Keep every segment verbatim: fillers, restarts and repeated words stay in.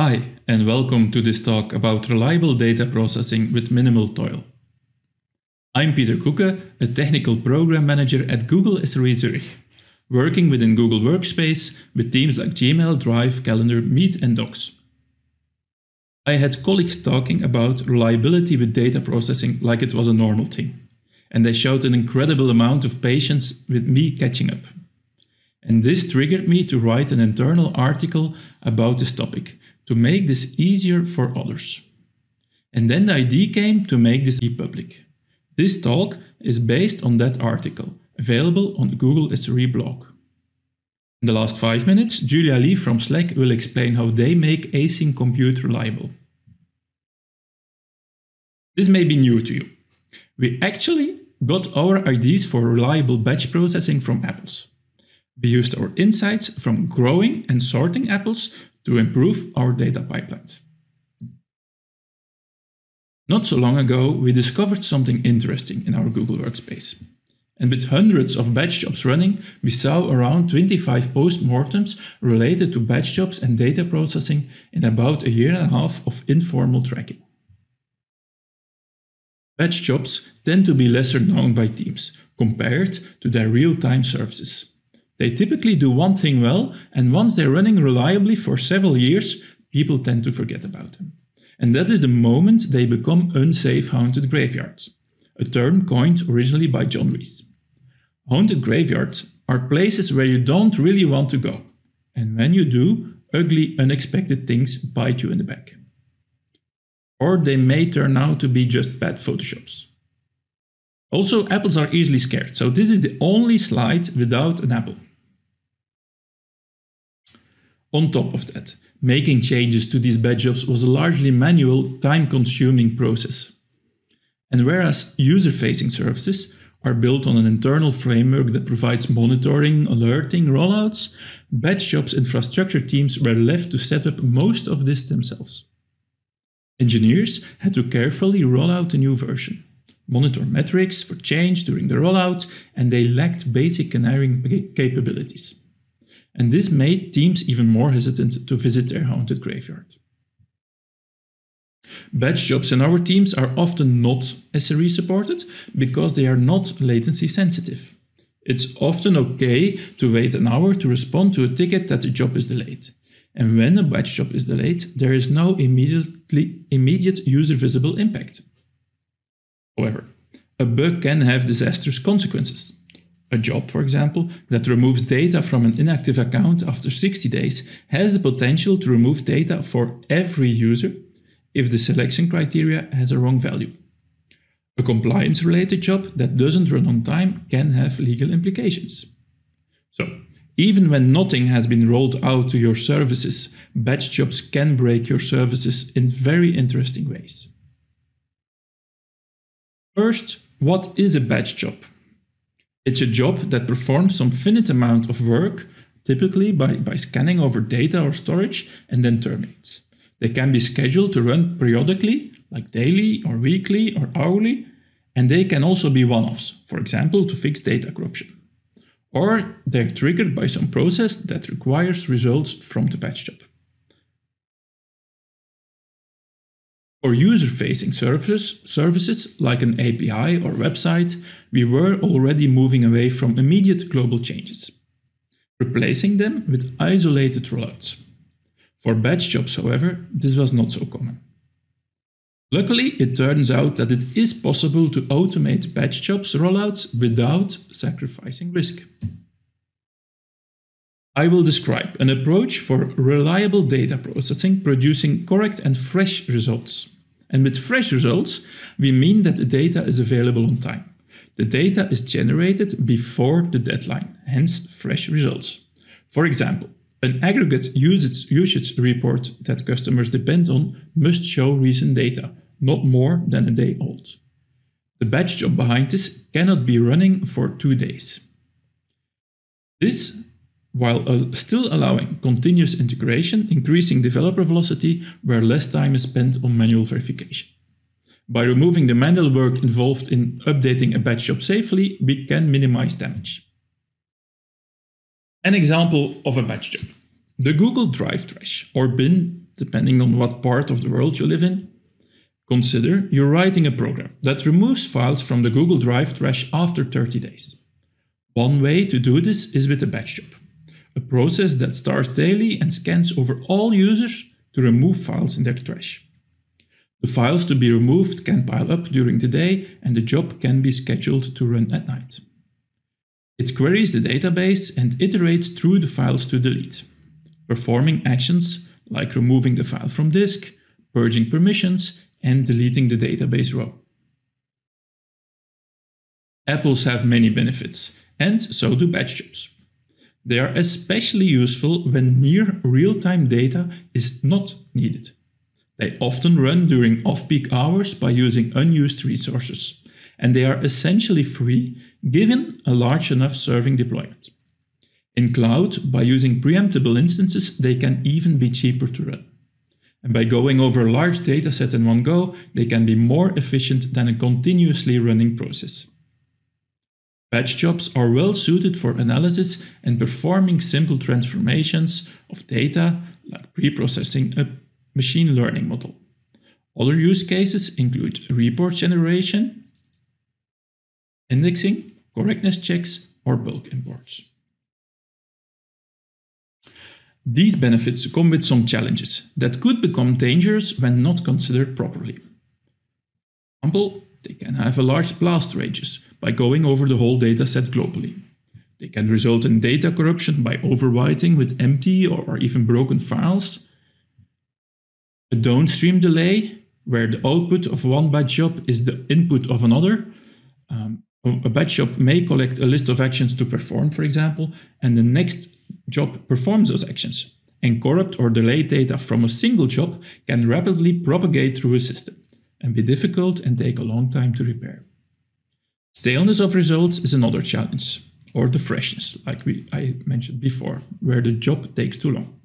Hi, and welcome to this talk about reliable data processing with minimal toil. I'm Pieter Coucke, a technical program manager at Google S R E Zurich, working within Google Workspace with teams like Gmail, Drive, Calendar, Meet, and Docs. I had colleagues talking about reliability with data processing like it was a normal thing, and they showed an incredible amount of patience with me catching up. And this triggered me to write an internal article about this topic, to make this easier for others. And then the idea came to make this e-public. This talk is based on that article, available on the Google S R E blog. In the last five minutes, Julia Lee from Slack will explain how they make async compute reliable. This may be new to you. We actually got our ideas for reliable batch processing from apples. We used our insights from growing and sorting apples to improve our data pipelines. Not so long ago, we discovered something interesting in our Google Workspace. And with hundreds of batch jobs running, we saw around twenty-five postmortems related to batch jobs and data processing in about a year and a half of informal tracking. Batch jobs tend to be lesser known by teams compared to their real-time services. They typically do one thing well, and once they're running reliably for several years, people tend to forget about them. And that is the moment they become unsafe haunted graveyards, a term coined originally by John Reese. Haunted graveyards are places where you don't really want to go, and when you do, ugly, unexpected things bite you in the back. Or they may turn out to be just bad photoshops. Also, apples are easily scared, so this is the only slide without an apple. On top of that, making changes to these batch jobs was a largely manual, time-consuming process. And whereas user-facing services are built on an internal framework that provides monitoring, alerting, rollouts, batch jobs infrastructure teams were left to set up most of this themselves. Engineers had to carefully roll out a new version, monitor metrics for change during the rollout, and they lacked basic canarying capabilities. And this made teams even more hesitant to visit their haunted graveyard. Batch jobs in our teams are often not S R E supported because they are not latency sensitive. It's often okay to wait an hour to respond to a ticket that the job is delayed. And when a batch job is delayed, there is no immediately, immediate user visible impact. However, a bug can have disastrous consequences. A job, for example, that removes data from an inactive account after sixty days has the potential to remove data for every user if the selection criteria has a wrong value. A compliance-related job that doesn't run on time can have legal implications. So, even when nothing has been rolled out to your services, batch jobs can break your services in very interesting ways. First, what is a batch job? It's a job that performs some finite amount of work, typically by, by scanning over data or storage, and then terminates. They can be scheduled to run periodically, like daily or weekly or hourly, and they can also be one-offs, for example, to fix data corruption. Or they're triggered by some process that requires results from the batch job. For user-facing services, services like an A P I or website, we were already moving away from immediate global changes, replacing them with isolated rollouts. For batch jobs, however, this was not so common. Luckily, it turns out that it is possible to automate batch jobs rollouts without sacrificing risk. I will describe an approach for reliable data processing producing correct and fresh results. And with fresh results, we mean that the data is available on time. The data is generated before the deadline, hence fresh results. For example, an aggregate usage, usage report that customers depend on must show recent data, not more than a day old. The batch job behind this cannot be running for two days. This while still allowing continuous integration, increasing developer velocity where less time is spent on manual verification. By removing the manual work involved in updating a batch job safely, we can minimize damage. An example of a batch job. The Google Drive trash, or bin depending on what part of the world you live in. Consider you're writing a program that removes files from the Google Drive trash after thirty days. One way to do this is with a batch job, a process that starts daily and scans over all users to remove files in their trash. The files to be removed can pile up during the day, and the job can be scheduled to run at night. It queries the database and iterates through the files to delete, performing actions like removing the file from disk, purging permissions, and deleting the database row. Apples have many benefits, and so do batch jobs. They are especially useful when near real-time data is not needed. They often run during off-peak hours by using unused resources, and they are essentially free given a large enough serving deployment. In cloud, by using preemptible instances, they can even be cheaper to run. And by going over a large data set in one go, they can be more efficient than a continuously running process. Batch jobs are well suited for analysis and performing simple transformations of data, like pre-processing a machine learning model. Other use cases include report generation, indexing, correctness checks, or bulk imports. These benefits come with some challenges that could become dangerous when not considered properly. For example, they can have a large blast radius by going over the whole dataset globally. They can result in data corruption by overwriting with empty or even broken files. A downstream delay, where the output of one batch job is the input of another. Um, a batch job may collect a list of actions to perform, for example, and the next job performs those actions, and corrupt or delayed data from a single job can rapidly propagate through a system and be difficult and take a long time to repair. Staleness of results is another challenge, or the freshness, like we, I mentioned before, where the job takes too long.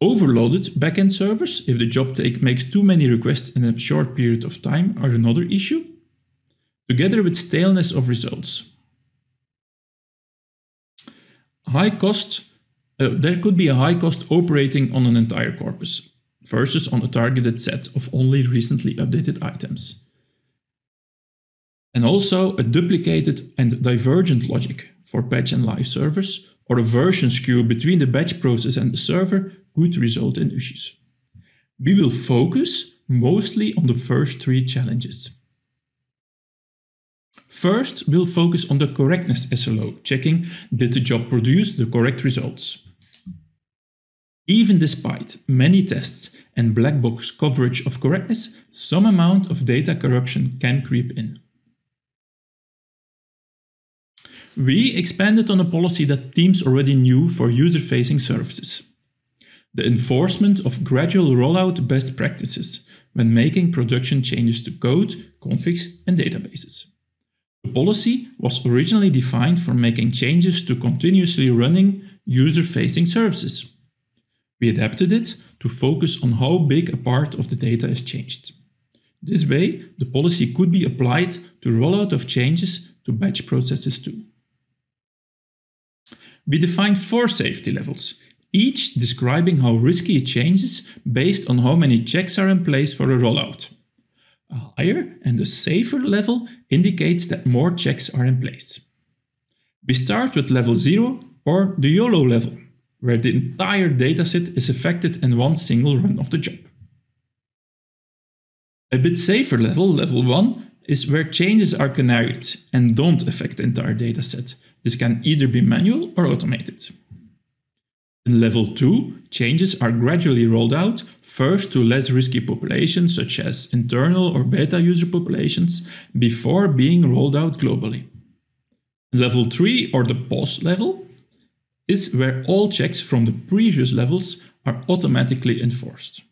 Overloaded backend servers, if the job take, makes too many requests in a short period of time, are another issue, together with staleness of results. High cost, uh, there could be a high cost operating on an entire corpus versus on a targeted set of only recently updated items. And also a duplicated and divergent logic for batch and live servers, or a version skew between the batch process and the server, could result in issues. We will focus mostly on the first three challenges. First, we'll focus on the correctness S L O, checking did the job produce the correct results. Even despite many tests and black box coverage of correctness, some amount of data corruption can creep in. We expanded on a policy that teams already knew for user-facing services: the enforcement of gradual rollout best practices when making production changes to code, configs, and databases. The policy was originally defined for making changes to continuously running user-facing services. We adapted it to focus on how big a part of the data is changed. This way, the policy could be applied to rollout of changes to batch processes too. We defined four safety levels, each describing how risky a change is based on how many checks are in place for a rollout. A higher and a safer level indicates that more checks are in place. We start with level zero, or the YOLO level, where the entire dataset is affected in one single run of the job. A bit safer level, level one, is where changes are canaried and don't affect the entire dataset. This can either be manual or automated. In level two, changes are gradually rolled out, first to less risky populations such as internal or beta user populations, before being rolled out globally. Level three, or the pause level, is where all checks from the previous levels are automatically enforced.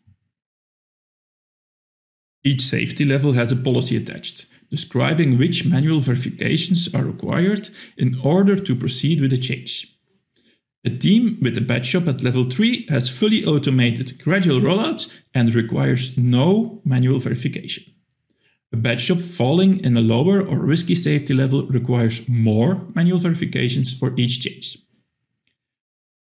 Each safety level has a policy attached, describing which manual verifications are required in order to proceed with the change. A team with a batch job at level three has fully automated gradual rollouts and requires no manual verification. A batch job falling in a lower or risky safety level requires more manual verifications for each change.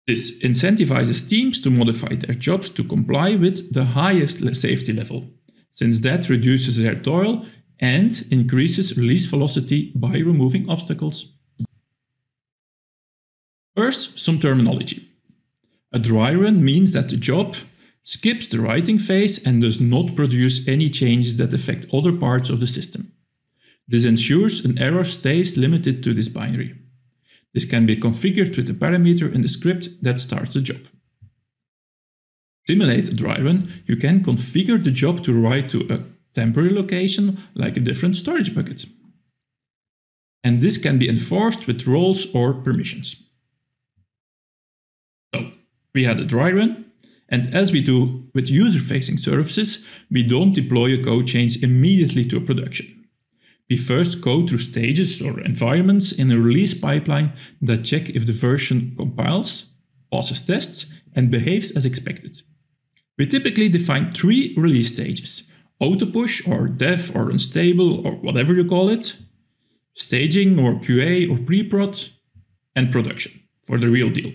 This incentivizes teams to modify their jobs to comply with the highest safety level, since that reduces their toil and increases release velocity by removing obstacles. First, some terminology. A dry run means that the job skips the writing phase and does not produce any changes that affect other parts of the system. This ensures an error stays limited to this binary. This can be configured with a parameter in the script that starts the job. Simulate a dry run, you can configure the job to write to a temporary location, like a different storage bucket. And this can be enforced with roles or permissions. So, we had a dry run, and as we do with user-facing services, we don't deploy a code change immediately to production. We first go through stages or environments in a release pipeline that check if the version compiles, passes tests, and behaves as expected. We typically define three release stages: auto-push or dev or unstable or whatever you call it, staging or Q A or pre-prod, and production for the real deal.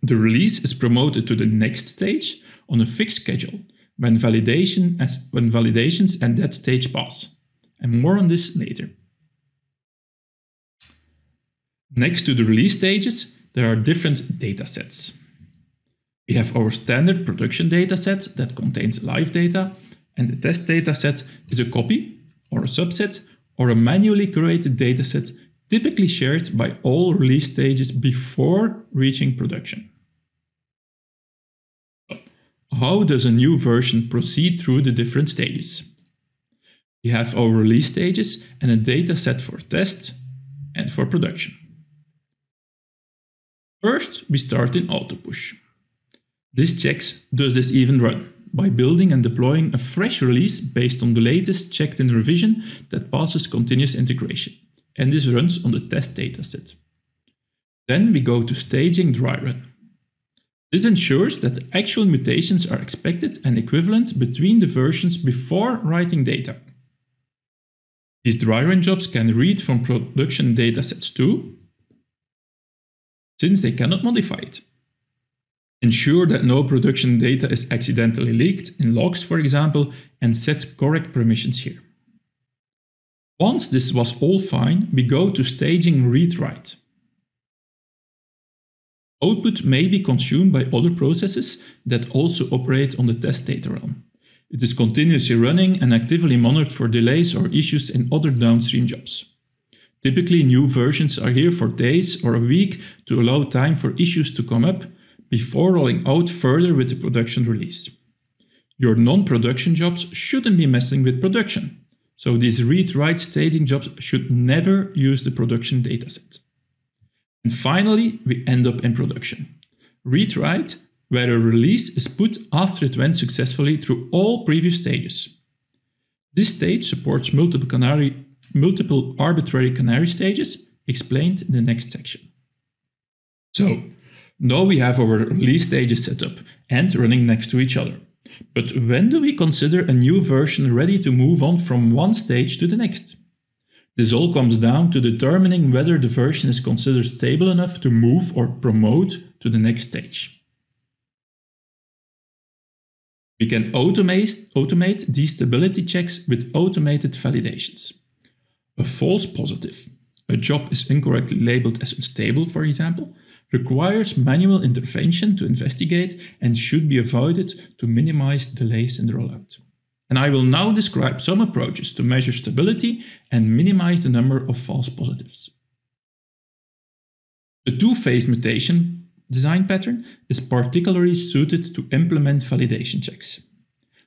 The release is promoted to the next stage on a fixed schedule when, validation as, when validations at that stage pass. And more on this later. Next to the release stages, there are different data sets. We have our standard production data set that contains live data, and the test data set is a copy or a subset or a manually curated data set typically shared by all release stages before reaching production. How does a new version proceed through the different stages? We have our release stages and a data set for test and for production. First, we start in auto-push. This checks, does this even run, by building and deploying a fresh release based on the latest checked in revision that passes continuous integration, and this runs on the test dataset. Then we go to staging dry run. This ensures that the actual mutations are expected and equivalent between the versions before writing data. These dry run jobs can read from production datasets too, since they cannot modify it. Ensure that no production data is accidentally leaked in logs, for example, and set correct permissions here. Once this was all fine, we go to staging read-write. Output may be consumed by other processes that also operate on the test data realm. It is continuously running and actively monitored for delays or issues in other downstream jobs. Typically, new versions are here for days or a week to allow time for issues to come up before rolling out further with the production release. Your non-production jobs shouldn't be messing with production, so these read-write staging jobs should never use the production dataset. And finally, we end up in production. Read-write, where a release is put after it went successfully through all previous stages. This stage supports multiple, canary, multiple arbitrary canary stages, explained in the next section. So, now we have our release stages set up and running next to each other. But when do we consider a new version ready to move on from one stage to the next? This all comes down to determining whether the version is considered stable enough to move or promote to the next stage. We can automate, automate these stability checks with automated validations. A false positive, a job is incorrectly labeled as unstable, for example, requires manual intervention to investigate and should be avoided to minimize delays in the rollout. And I will now describe some approaches to measure stability and minimize the number of false positives. The two-phase mutation design pattern is particularly suited to implement validation checks.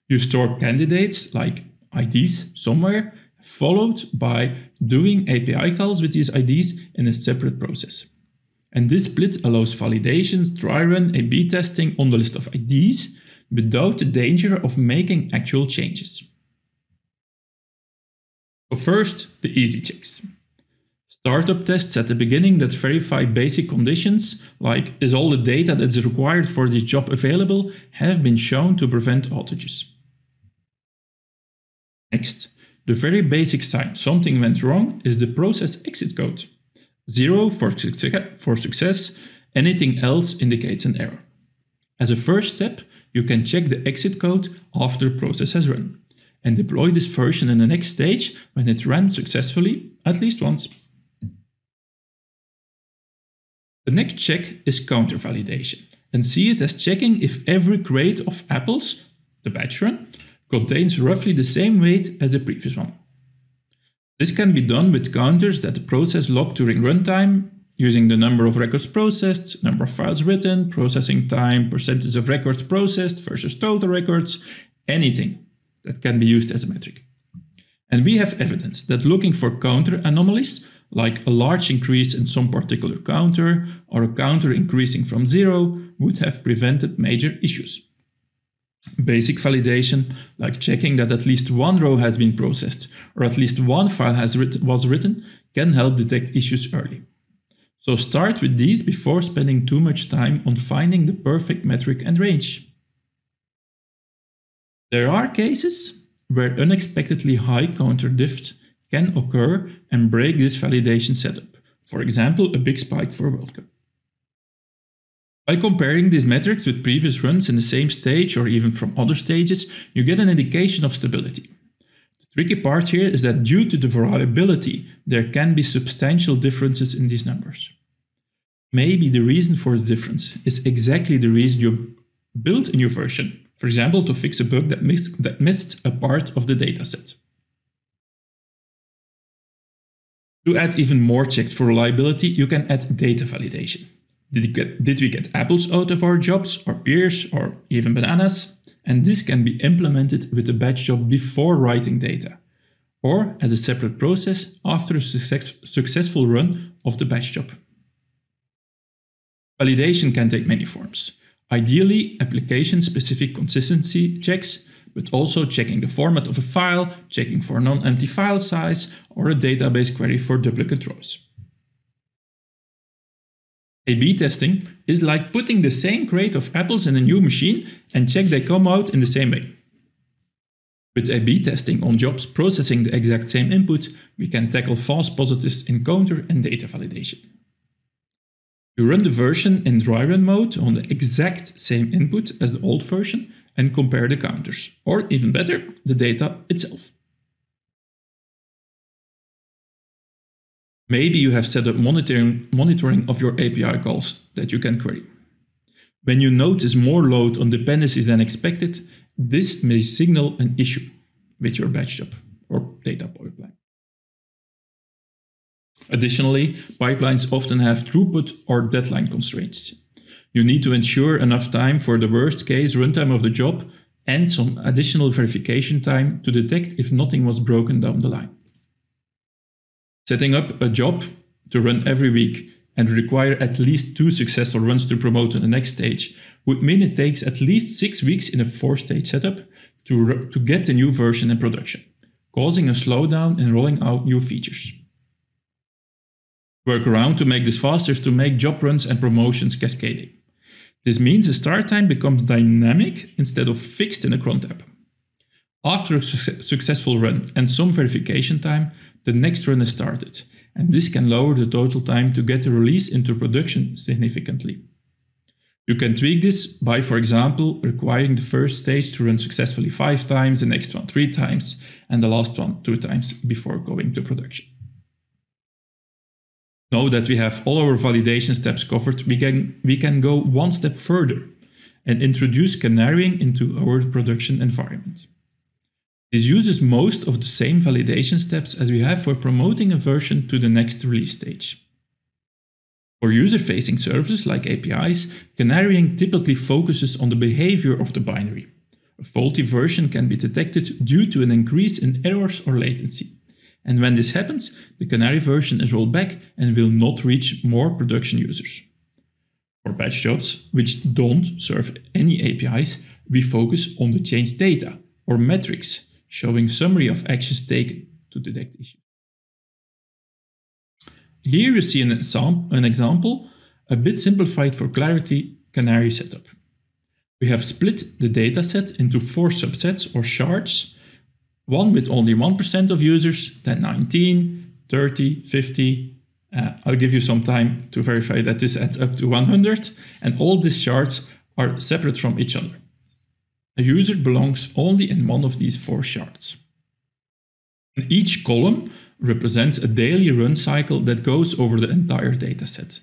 You store candidates like I Ds somewhere, followed by doing A P I calls with these I Ds in a separate process. And this split allows validations, dry run, A B testing on the list of I Ds without the danger of making actual changes. So first, the easy checks. Startup tests at the beginning that verify basic conditions, like is all the data that's required for this job available, have been shown to prevent outages. Next, the very basic sign something went wrong is the process exit code. Zero for, suc for success Anything else indicates an error. As a first step, you can check the exit code after the process has run, and deploy this version in the next stage when it ran successfully at least once. The next check is counter validation, and see it as checking if every crate of apples, the batch run, contains roughly the same weight as the previous one. This can be done with counters that the process logged during runtime, using the number of records processed, number of files written, processing time, percentage of records processed versus total records, anything that can be used as a metric. And we have evidence that looking for counter anomalies, like a large increase in some particular counter or a counter increasing from zero, would have prevented major issues. Basic validation, like checking that at least one row has been processed or at least one file has writ- was written, can help detect issues early. So start with these before spending too much time on finding the perfect metric and range. There are cases where unexpectedly high counter diffs can occur and break this validation setup, for example, a big spike for World Cup. By comparing these metrics with previous runs in the same stage or even from other stages, you get an indication of stability. The tricky part here is that due to the variability, there can be substantial differences in these numbers. Maybe the reason for the difference is exactly the reason you built a new version, for example, to fix a bug that missed, that missed a part of the dataset. To add even more checks for reliability, you can add data validation. Did we, get, did we get apples out of our jobs, or pears, or even bananas? And this can be implemented with a batch job before writing data, or as a separate process after a success, successful run of the batch job. Validation can take many forms. Ideally, application-specific consistency checks, but also checking the format of a file, checking for non-empty file size, or a database query for duplicate rows. A B testing is like putting the same crate of apples in a new machine and check they come out in the same way. With A B testing on jobs processing the exact same input, we can tackle false positives in counter and data validation. You run the version in dry run mode on the exact same input as the old version and compare the counters, or even better, the data itself. Maybe you have set up monitoring, monitoring of your A P I calls that you can query. When you notice more load on dependencies than expected, this may signal an issue with your batch job or data pipeline. Additionally, pipelines often have throughput or deadline constraints. You need to ensure enough time for the worst case runtime of the job and some additional verification time to detect if nothing was broken down the line. Setting up a job to run every week and require at least two successful runs to promote to the next stage would mean it takes at least six weeks in a four-stage setup to, to get the new version in production, causing a slowdown in rolling out new features. Workaround to make this faster is to make job runs and promotions cascading. This means the start time becomes dynamic instead of fixed in a cron tab. After a su- successful run and some verification time, the next run is started, and this can lower the total time to get a release into production significantly. You can tweak this by, for example, requiring the first stage to run successfully five times, the next one three times, and the last one two times before going to production. Now that we have all our validation steps covered, we can, we can go one step further and introduce canarying into our production environment. This uses most of the same validation steps as we have for promoting a version to the next release stage. For user-facing services like A P Is, canarying typically focuses on the behavior of the binary. A faulty version can be detected due to an increase in errors or latency. And when this happens, the canary version is rolled back and will not reach more production users. For batch jobs, which don't serve any A P Is, we focus on the changed data or metrics, showing summary of actions taken to detect issues. Here you see an example, an example, a bit simplified for clarity, canary setup. We have split the dataset into four subsets or shards, one with only one percent of users, then nineteen, thirty, fifty, Uh, I'll give you some time to verify that this adds up to one hundred, and all these charts are separate from each other. A user belongs only in one of these four charts. And each column represents a daily run cycle that goes over the entire dataset.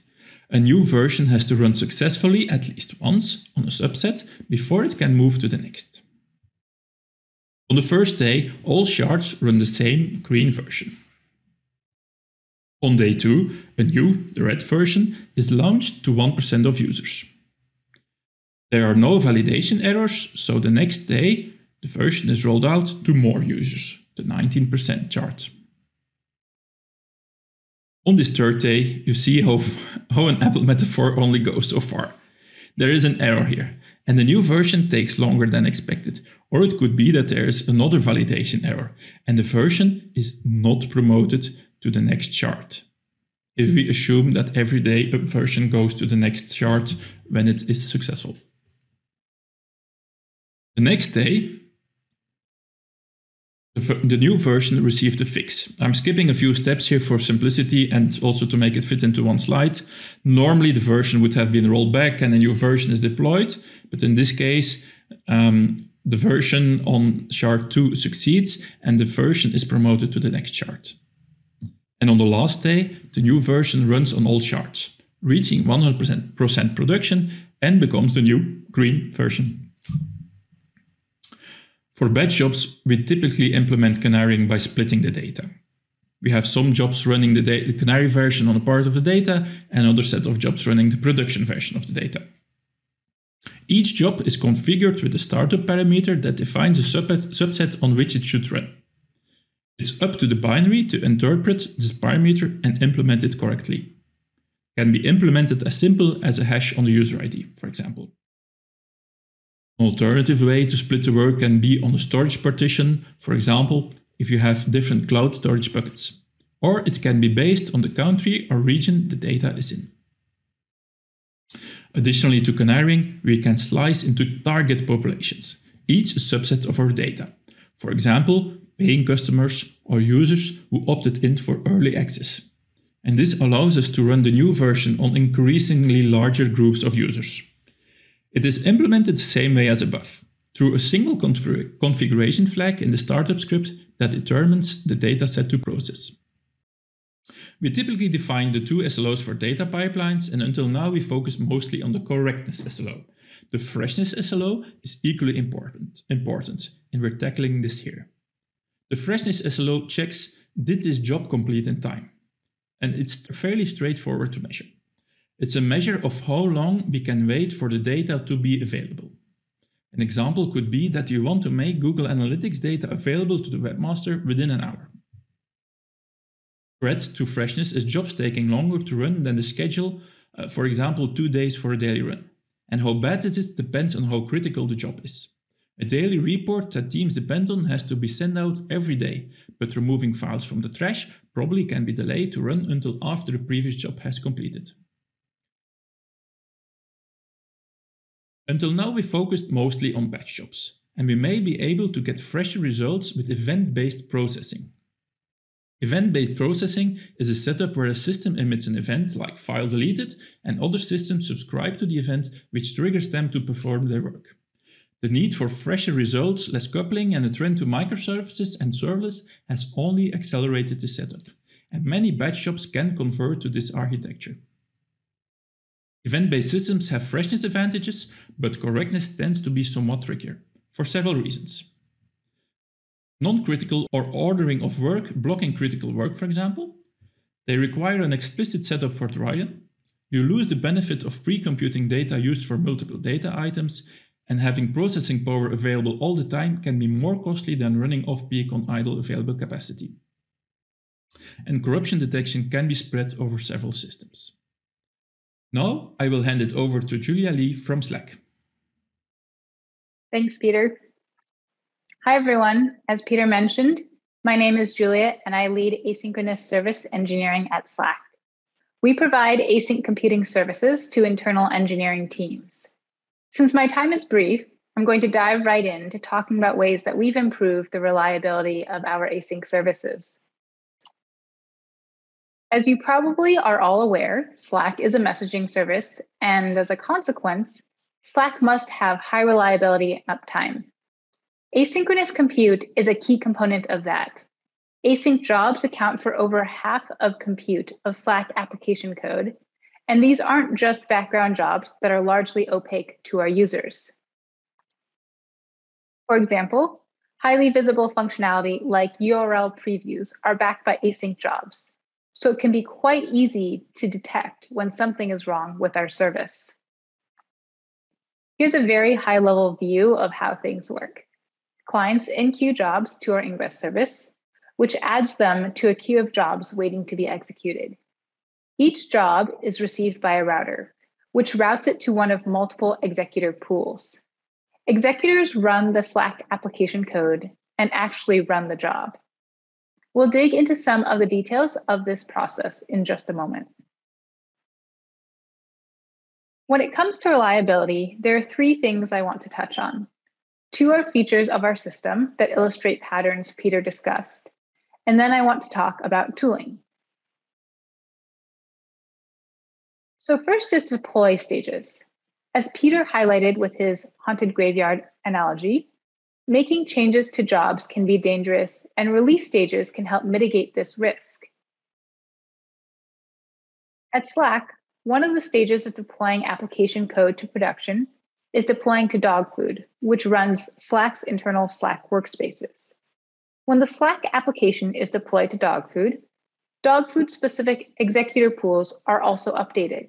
A new version has to run successfully at least once on a subset before it can move to the next. On the first day, all charts run the same green version. On day two, a new, the red version, is launched to one percent of users. There are no validation errors, so the next day, the version is rolled out to more users, the nineteen percent chart. On this third day, you see how, how an Apple metaphor only goes so far. There is an error here, and the new version takes longer than expected, or it could be that there is another validation error, and the version is not promoted to the next chart. If we assume that every day a version goes to the next chart when it is successful. The next day, The, the new version received a fix. I'm skipping a few steps here for simplicity and also to make it fit into one slide. Normally the version would have been rolled back and a new version is deployed, but in this case um, the version on chart two succeeds and the version is promoted to the next chart. And on the last day, the new version runs on all charts, reaching one hundred percent production and becomes the new green version. For batch jobs, we typically implement canarying by splitting the data. We have some jobs running the, the canary version on a part of the data and another set of jobs running the production version of the data. Each job is configured with a startup parameter that defines a subset on which it should run. It's up to the binary to interpret this parameter and implement it correctly. It can be implemented as simple as a hash on the user I D, for example. An alternative way to split the work can be on a storage partition, for example, if you have different cloud storage buckets. Or it can be based on the country or region the data is in. Additionally to canarying, we can slice into target populations, each a subset of our data. For example, paying customers or users who opted in for early access. And this allows us to run the new version on increasingly larger groups of users. It is implemented the same way as above, through a single config- configuration flag in the startup script that determines the dataset to process. We typically define the two S L Os for data pipelines, and until now we focus mostly on the correctness S L O. The freshness S L O is equally important, important, and we're tackling this here. The freshness S L O checks, did this job complete in time? And it's fairly straightforward to measure. It's a measure of how long we can wait for the data to be available. An example could be that you want to make Google Analytics data available to the webmaster within an hour. Threat to freshness is jobs taking longer to run than the schedule, uh, for example, two days for a daily run. And how bad it is depends on how critical the job is. A daily report that teams depend on has to be sent out every day, but removing files from the trash probably can be delayed to run until after the previous job has completed. Until now, we focused mostly on batch jobs, and we may be able to get fresher results with event-based processing. Event-based processing is a setup where a system emits an event like file deleted, and other systems subscribe to the event, which triggers them to perform their work. The need for fresher results, less coupling, and a trend to microservices and serverless has only accelerated the setup, and many batch jobs can convert to this architecture. Event-based systems have freshness advantages, but correctness tends to be somewhat trickier, for several reasons. Non-critical or ordering of work, blocking critical work, for example. They require an explicit setup for trial. You lose the benefit of pre-computing data used for multiple data items, and having processing power available all the time can be more costly than running off-peak on idle available capacity. And corruption detection can be spread over several systems. Now, I will hand it over to Julia Lee from Slack. Thanks, Pieter. Hi, everyone. As Pieter mentioned, my name is Julia, and I lead asynchronous service engineering at Slack. We provide async computing services to internal engineering teams. Since my time is brief, I'm going to dive right into talking about ways that we've improved the reliability of our async services. As you probably are all aware, Slack is a messaging service, and as a consequence, Slack must have high reliability and uptime. Asynchronous compute is a key component of that. Async jobs account for over half of compute of Slack application code, and these aren't just background jobs that are largely opaque to our users. For example, highly visible functionality like U R L previews are backed by async jobs, so it can be quite easy to detect when something is wrong with our service. Here's a very high-level view of how things work. Clients enqueue jobs to our ingress service, which adds them to a queue of jobs waiting to be executed. Each job is received by a router, which routes it to one of multiple executor pools. Executors run the Slack application code and actually run the job. We'll dig into some of the details of this process in just a moment. When it comes to reliability, there are three things I want to touch on. Two are features of our system that illustrate patterns Pieter discussed, and then I want to talk about tooling. So first is deploy stages. As Pieter highlighted with his haunted graveyard analogy, making changes to jobs can be dangerous, and release stages can help mitigate this risk. At Slack, one of the stages of deploying application code to production is deploying to dog food, which runs Slack's internal Slack workspaces. When the Slack application is deployed to dog food, dog food-specific executor pools are also updated.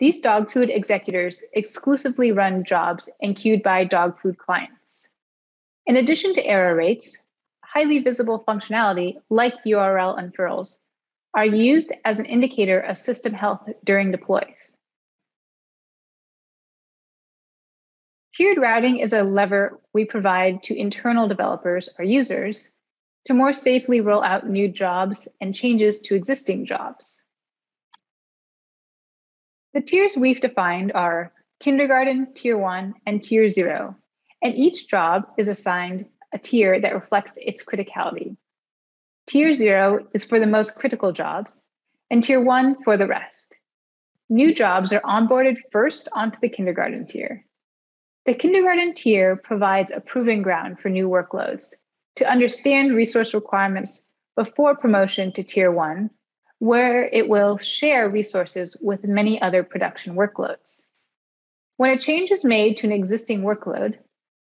These dog food executors exclusively run jobs enqueued by dog food clients. In addition to error rates, highly visible functionality like U R L unfurls are used as an indicator of system health during deploys. Tiered routing is a lever we provide to internal developers or users to more safely roll out new jobs and changes to existing jobs. The tiers we've defined are kindergarten, tier one, and tier zero, and each job is assigned a tier that reflects its criticality. Tier zero is for the most critical jobs, and tier one for the rest. New jobs are onboarded first onto the kindergarten tier. The kindergarten tier provides a proving ground for new workloads to understand resource requirements before promotion to tier one, where it will share resources with many other production workloads. When a change is made to an existing workload,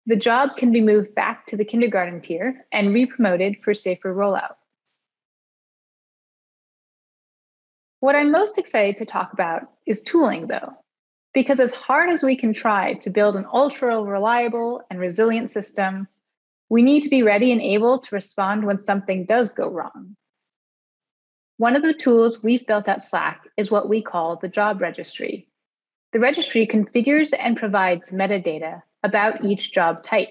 the job can be moved back to the kindergarten tier and re-promoted for safer rollout. What I'm most excited to talk about is tooling, though. Because as hard as we can try to build an ultra-reliable and resilient system, we need to be ready and able to respond when something does go wrong. One of the tools we've built at Slack is what we call the job registry. The registry configures and provides metadata about each job type.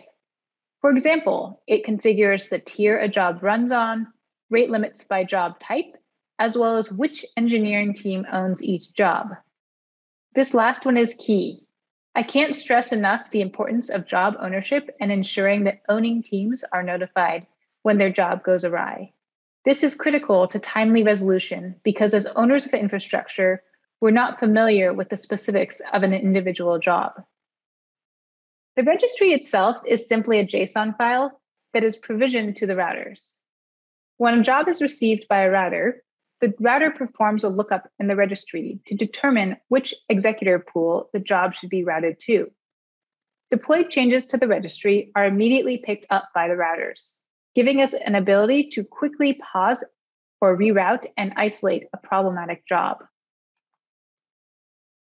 For example, it configures the tier a job runs on, rate limits by job type, as well as which engineering team owns each job. This last one is key. I can't stress enough the importance of job ownership and ensuring that owning teams are notified when their job goes awry. This is critical to timely resolution because as owners of the infrastructure, we're not familiar with the specifics of an individual job. The registry itself is simply a JSON file that is provisioned to the routers. When a job is received by a router, the router performs a lookup in the registry to determine which executor pool the job should be routed to. Deployed changes to the registry are immediately picked up by the routers, giving us an ability to quickly pause or reroute and isolate a problematic job.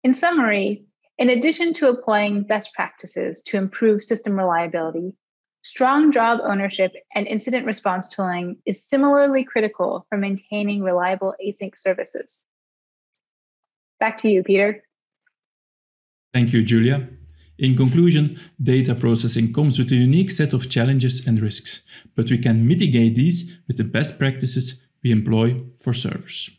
In summary, in addition to applying best practices to improve system reliability, strong job ownership and incident response tooling is similarly critical for maintaining reliable async services. Back to you, Pieter. Thank you, Julia. In conclusion, data processing comes with a unique set of challenges and risks, but we can mitigate these with the best practices we employ for servers.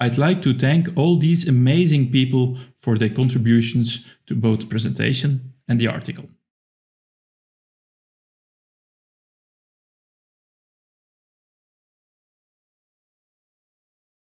I'd like to thank all these amazing people for their contributions to both the presentation and the article.